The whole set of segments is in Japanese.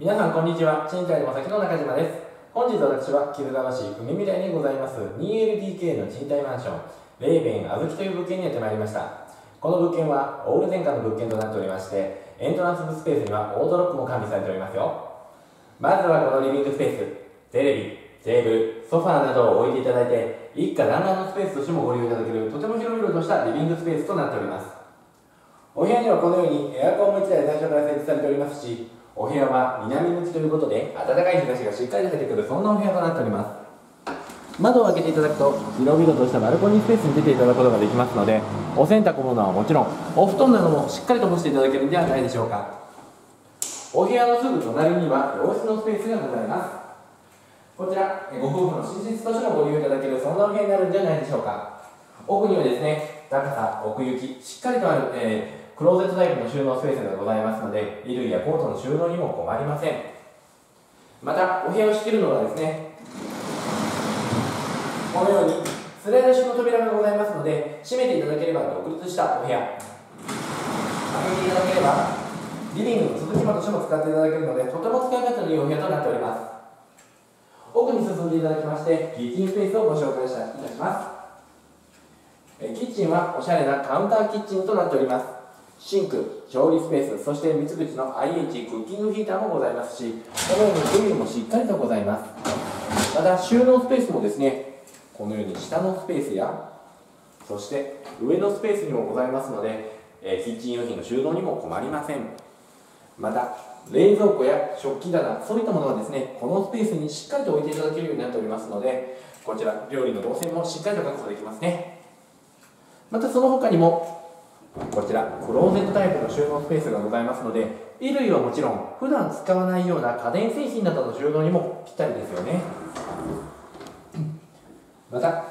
皆さんこんにちは、賃貸のまさきの中島です。本日私は木津川市海未来にございます 2LDK の賃貸マンションレイベンあずきという物件にやってまいりました。この物件はオール電化の物件となっておりまして、エントランススペースにはオートロックも完備されておりますよ。まずはこのリビングスペース、テレビ、テーブル、ソファーなどを置いていただいて、一家団らんのスペースとしてもご利用いただけるとても広々としたリビングスペースとなっております。お部屋にはこのようにエアコンも1台最初から設置されておりますし、お部屋は南向きということで暖かい日差しがしっかり出てくる、そんなお部屋となっております。窓を開けていただくと広々としたバルコニースペースに出ていただくことができますので、お洗濯物はもちろんお布団などもしっかりと干していただけるのではないでしょうか。お部屋のすぐ隣には洋室のスペースがございます。こちらご夫婦の寝室としてもご利用いただける、そんなお部屋になるんじゃないでしょうか。奥にはですね、高さ、奥行きしっかりとある、クローゼットタイプの収納スペースがございますので、衣類やコートの収納にも困りません。またお部屋を仕切るのはですね、このようにスライド式の扉がございますので、閉めていただければ独立したお部屋、開けていただければリビングの続き場としても使っていただけるので、とても使い勝手のいいお部屋となっております。奥に進んでいただきまして、キッチンスペースをご紹介いたします。キッチンはおしゃれなカウンターキッチンとなっております。シンク、調理スペース、そして三つ口の IH クッキングヒーターもございますし、このようにグリルもしっかりとございます。また収納スペースもですね、このように下のスペースやそして上のスペースにもございますので、キッチン用品の収納にも困りません。また冷蔵庫や食器棚、そういったものはですね、このスペースにしっかりと置いていただけるようになっておりますので、こちら料理の動線もしっかりと確保できますね。またその他にもこちらクローゼットタイプの収納スペースがございますので、衣類はもちろん普段使わないような家電製品などの収納にもぴったりですよね。また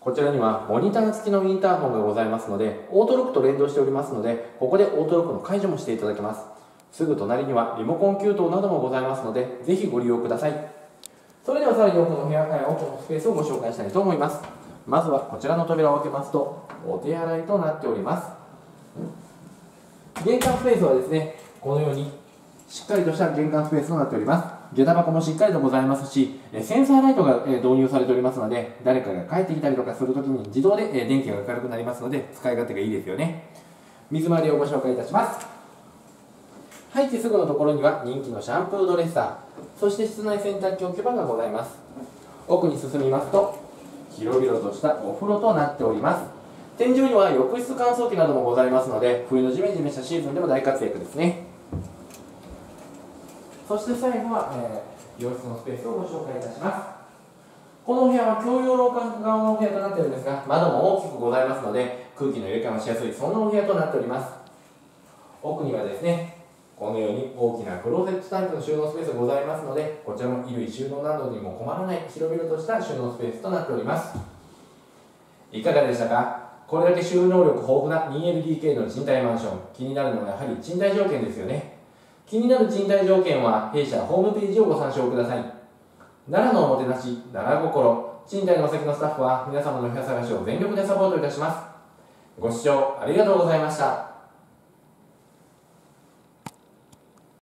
こちらにはモニター付きのインターホンがございますので、オートロックと連動しておりますので、ここでオートロックの解除もしていただけます。すぐ隣にはリモコン給湯などもございますので、ぜひご利用ください。それではさらに奥の部屋から奥のスペースをご紹介したいと思います。まずはこちらの扉を開けますと、お手洗いとなっております。玄関スペースはですね、このようにしっかりとした玄関スペースとなっております。下駄箱もしっかりとございますし、センサーライトが導入されておりますので、誰かが帰ってきたりとかするときに自動で電気が明るくなりますので、使い勝手がいいですよね。水回りをご紹介いたします。入ってすぐのところには人気のシャンプードレッサー、そして室内洗濯機置き場がございます。奥に進みますと広々としたお風呂となっております。天井には浴室乾燥機などもございますので、冬のジメジメしたシーズンでも大活躍ですね。そして最後は、洋室のスペースをご紹介いたします。このお部屋は共用廊下側のお部屋となっているんですが、窓も大きくございますので空気の入れ替えもしやすい、そんなお部屋となっております。奥にはですね、このように大きなクローゼットタイプの収納スペースがございますので、こちらも衣類収納などにも困らない広々とした収納スペースとなっております。いかがでしたか？これだけ収納力豊富な 2LDK の賃貸マンション、気になるのはやはり賃貸条件ですよね。気になる賃貸条件は弊社ホームページをご参照ください。奈良のおもてなし、奈良心、賃貸のまさきのスタッフは皆様の部屋探しを全力でサポートいたします。ご視聴ありがとうございました。